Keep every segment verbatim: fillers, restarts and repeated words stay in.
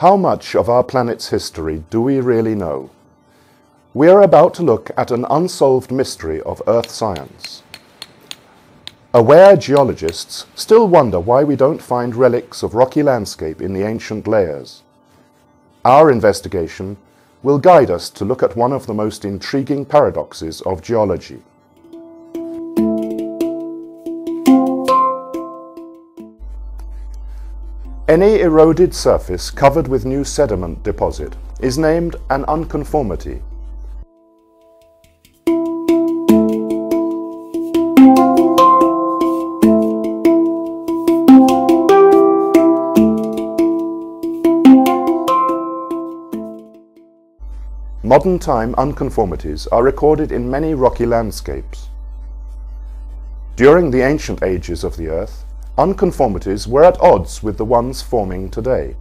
How much of our planet's history do we really know? We are about to look at an unsolved mystery of Earth science. Aware geologists still wonder why we don't find relics of rocky landscape in the ancient layers. Our investigation will guide us to look at one of the most intriguing paradoxes of geology. Any eroded surface covered with new sediment deposit is named an unconformity. Modern time unconformities are recorded in many rocky landscapes. During the ancient ages of the Earth, unconformities were at odds with the ones forming today.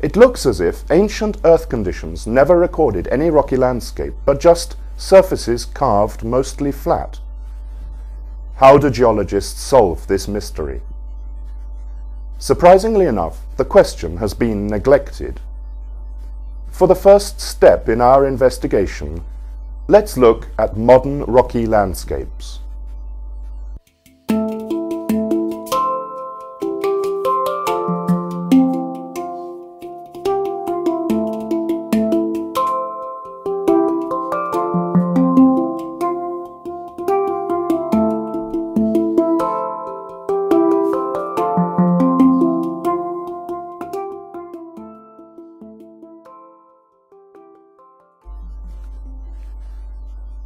It looks as if ancient Earth conditions never recorded any rocky landscape, but just surfaces carved mostly flat. How do geologists solve this mystery? Surprisingly enough, the question has been neglected. For the first step in our investigation, let's look at modern rocky landscapes.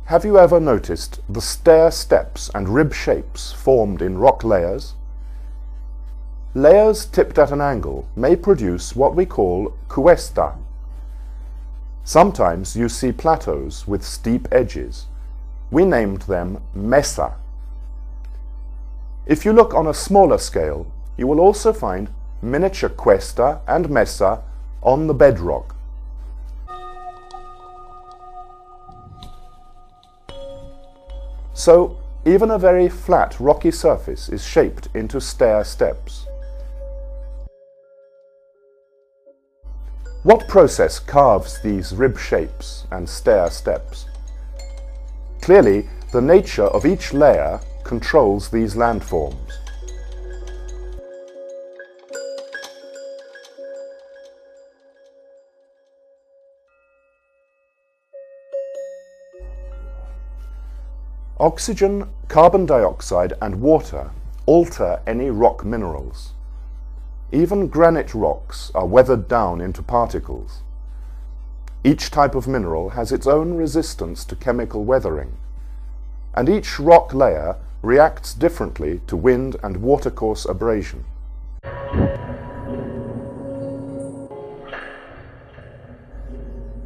Have you ever noticed the stair steps and rib shapes formed in rock layers? Layers tipped at an angle may produce what we call cuesta. Sometimes you see plateaus with steep edges. We named them mesa. If you look on a smaller scale, you will also find miniature cuesta and mesa on the bedrock. So, even a very flat, rocky surface is shaped into stair steps. What process carves these rib shapes and stair steps? Clearly, the nature of each layer controls these landforms. Oxygen, carbon dioxide and water alter any rock minerals. Even granite rocks are weathered down into particles. Each type of mineral has its own resistance to chemical weathering, and each rock layer reacts differently to wind and watercourse abrasion.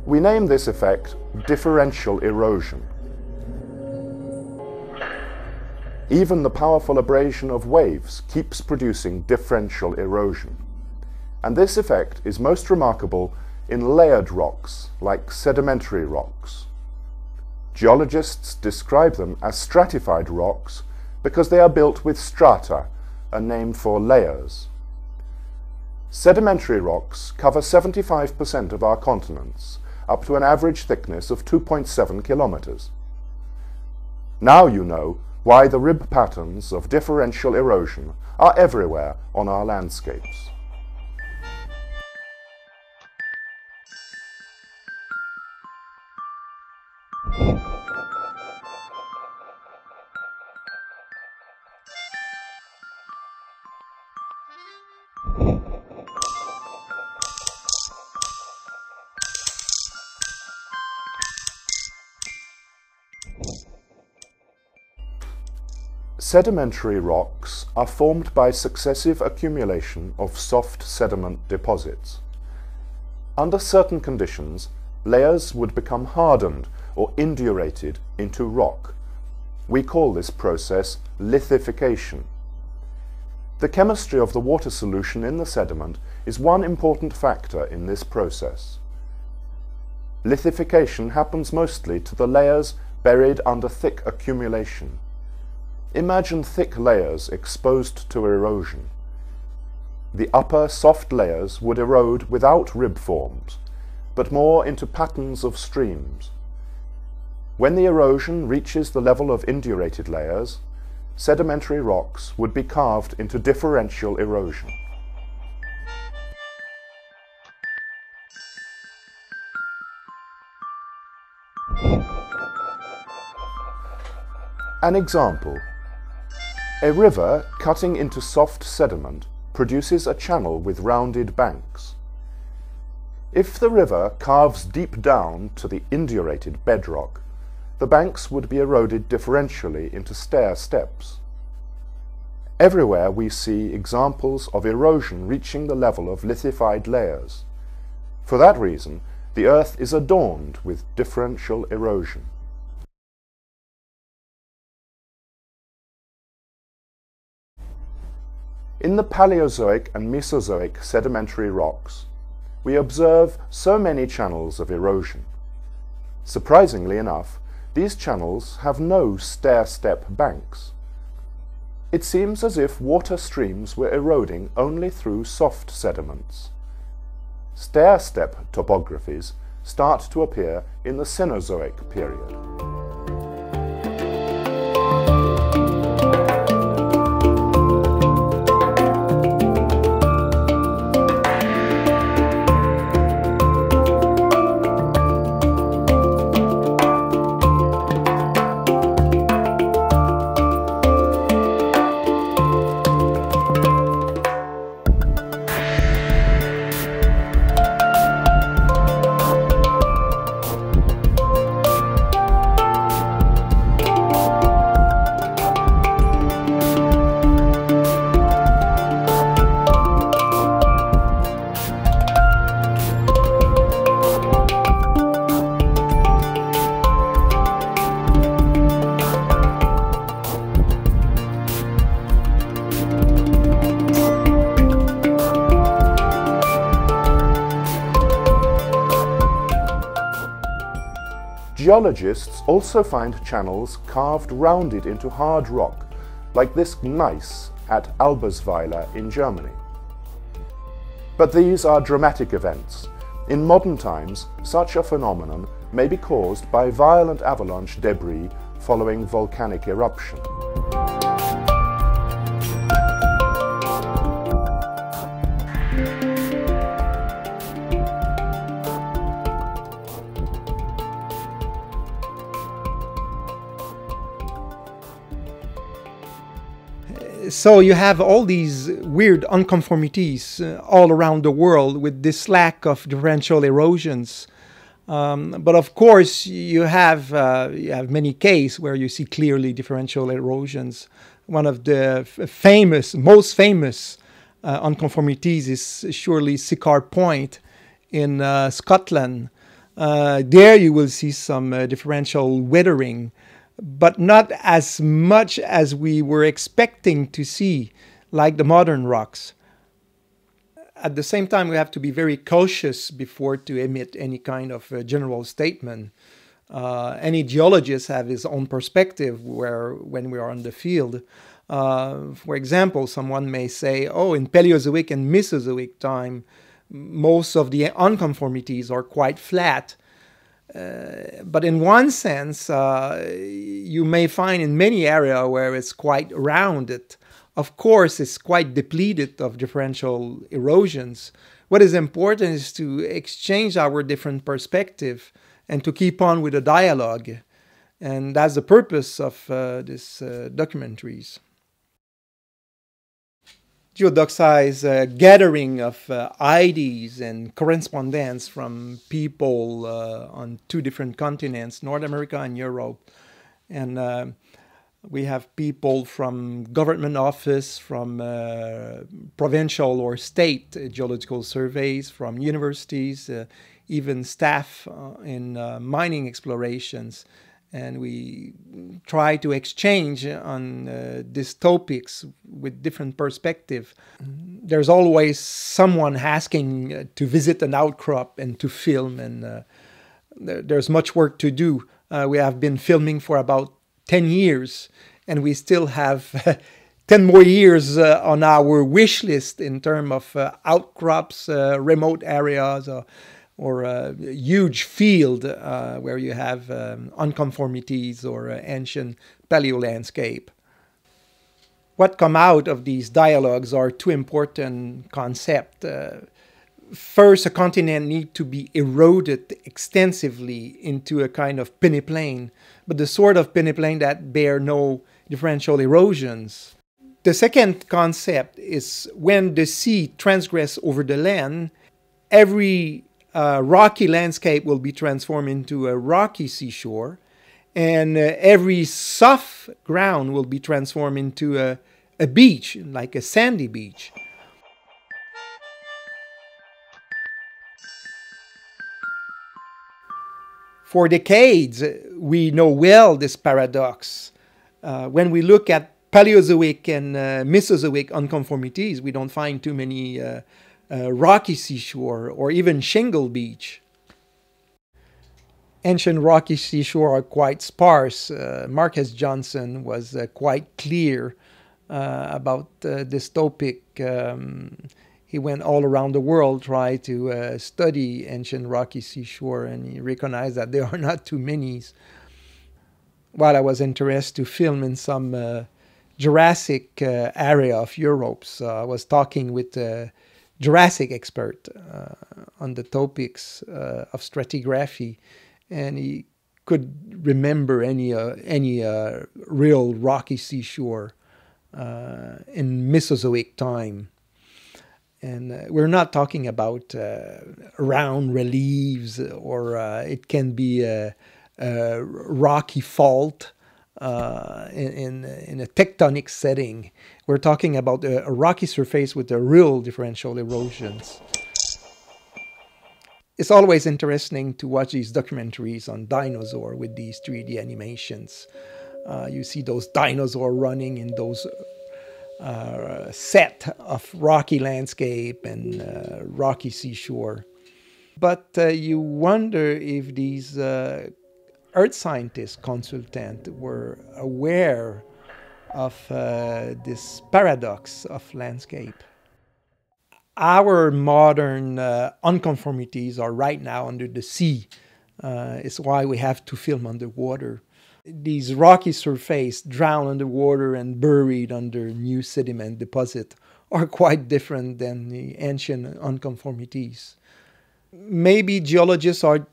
We name this effect differential erosion. Even the powerful abrasion of waves keeps producing differential erosion. And this effect is most remarkable in layered rocks, like sedimentary rocks. Geologists describe them as stratified rocks because they are built with strata, a name for layers. Sedimentary rocks cover seventy-five percent of our continents, up to an average thickness of two point seven kilometers. Now you know why the rib patterns of differential erosion are everywhere on our landscapes. Sedimentary rocks are formed by successive accumulation of soft sediment deposits. Under certain conditions, layers would become hardened or indurated into rock. We call this process lithification. The chemistry of the water solution in the sediment is one important factor in this process. Lithification happens mostly to the layers buried under thick accumulation. Imagine thick layers exposed to erosion. The upper soft layers would erode without rib forms, but more into patterns of streams. When the erosion reaches the level of indurated layers, sedimentary rocks would be carved into differential erosion. An example. A river cutting into soft sediment produces a channel with rounded banks. If the river carves deep down to the indurated bedrock, the banks would be eroded differentially into stair steps. Everywhere we see examples of erosion reaching the level of lithified layers. For that reason, the Earth is adorned with differential erosion. In the Paleozoic and Mesozoic sedimentary rocks, we observe so many channels of erosion. Surprisingly enough, these channels have no stair-step banks. It seems as if water streams were eroding only through soft sediments. Stair-step topographies start to appear in the Cenozoic period. Geologists also find channels carved rounded into hard rock, like this gneiss at Albersweiler in Germany. But these are dramatic events. In modern times, such a phenomenon may be caused by violent avalanche debris following volcanic eruption. So you have all these weird unconformities uh, all around the world with this lack of differential erosions. Um, but of course, you have, uh, you have many cases where you see clearly differential erosions. One of the famous, most famous uh, unconformities is surely Sicar Point in uh, Scotland. Uh, there you will see some uh, differential weathering, but not as much as we were expecting to see, like the modern rocks. At the same time, we have to be very cautious before to emit any kind of uh, general statement. Uh, any geologist have his own perspective where, when we are on the field. Uh, for example, someone may say, oh, in Paleozoic and Mesozoic time, most of the unconformities are quite flat. Uh, but in one sense, uh, you may find in many areas where it's quite rounded. Of course, it's quite depleted of differential erosions. What is important is to exchange our different perspective and to keep on with the dialogue. And that's the purpose of uh, these uh, documentaries. Geodoxa is a gathering of uh, ideas and correspondence from people uh, on two different continents, North America and Europe. And uh, we have people from government office, from uh, provincial or state geological surveys, from universities, uh, even staff uh, in uh, mining explorations. And we try to exchange on uh, these topics with different perspectives. There's always someone asking uh, to visit an outcrop and to film, and uh, there, there's much work to do. Uh, we have been filming for about ten years, and we still have ten more years uh, on our wish list in terms of uh, outcrops, uh, remote areas, or, or a huge field uh, where you have um, unconformities or uh, ancient paleo landscape. What come out of these dialogues are two important concepts. Uh, first, a continent needs to be eroded extensively into a kind of peneplain, but the sort of peneplain that bear no differential erosions. The second concept is when the sea transgress over the land, every uh, rocky landscape will be transformed into a rocky seashore, and uh, every soft ground will be transformed into a, a beach, like a sandy beach. For decades, we know well this paradox. Uh, when we look at Paleozoic and uh, Mesozoic unconformities, we don't find too many uh, uh, rocky seashore or even shingle beach. Ancient rocky seashore are quite sparse. Uh, Marcus Johnson was uh, quite clear uh, about uh, this topic. Um, he went all around the world trying to uh, study ancient rocky seashore, and he recognized that there are not too many. While I was interested to film in some uh, Jurassic uh, area of Europe, so I was talking with a Jurassic expert uh, on the topics uh, of stratigraphy, and he could remember any uh, any uh, real rocky seashore uh, in Mesozoic time. And uh, we're not talking about uh, round reliefs, or uh, it can be a, a rocky fault uh, in, in, in a tectonic setting. We're talking about a, a rocky surface with a real differential erosions. It's always interesting to watch these documentaries on dinosaurs with these three D animations. Uh, you see those dinosaurs running in those uh, set of rocky landscape and uh, rocky seashore. But uh, you wonder if these uh, earth scientists consultants were aware of uh, this paradox of landscape. Our modern uh, unconformities are right now under the sea. Uh, it's why we have to film underwater. These rocky surfaces drowned underwater and buried under new sediment deposit are quite different than the ancient unconformities. Maybe geologists are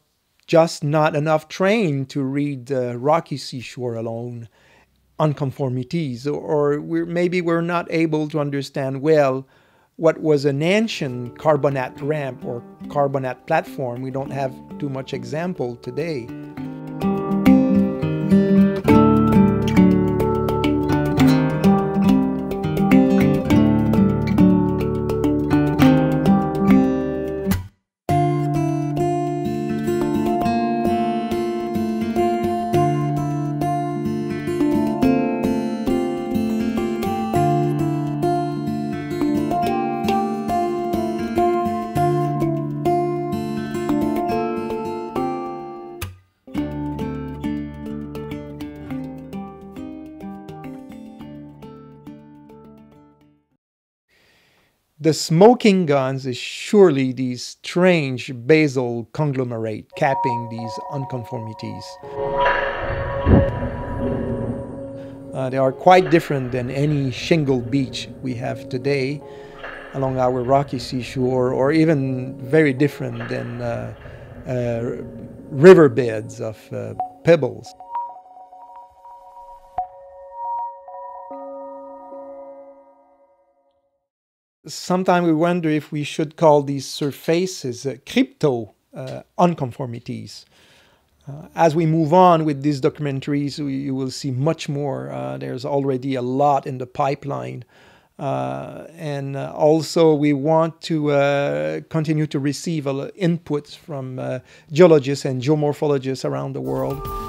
just not enough trained to read the rocky seashore alone unconformities, or we're, maybe we're not able to understand well what was an ancient carbonate ramp or carbonate platform. We don't have too much example today. The smoking guns is surely these strange basal conglomerate capping these unconformities. Uh, they are quite different than any shingle beach we have today along our rocky seashore, or even very different than uh, uh, riverbeds of uh, pebbles. Sometimes we wonder if we should call these surfaces uh, crypto uh, unconformities. Uh, as we move on with these documentaries, we, you will see much more. Uh, there's already a lot in the pipeline. Uh, and uh, also we want to uh, continue to receive uh, inputs from uh, geologists and geomorphologists around the world.